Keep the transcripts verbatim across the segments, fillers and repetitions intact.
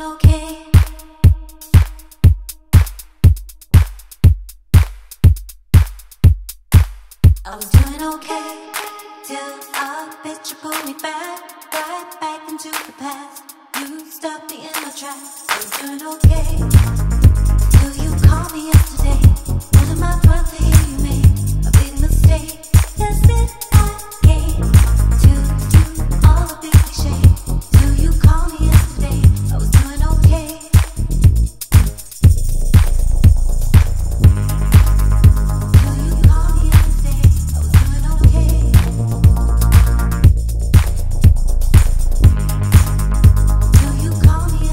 I was doing okay, till a picture pulled me back, right back into the past. You stopped me in my tracks. I was doing okay, till you called me yesterday. What am I proud to hear you made a big mistake? Yes, it I gave to you all the big cliché. Till you called me yesterday, I was doing okay. Call me.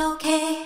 Okay.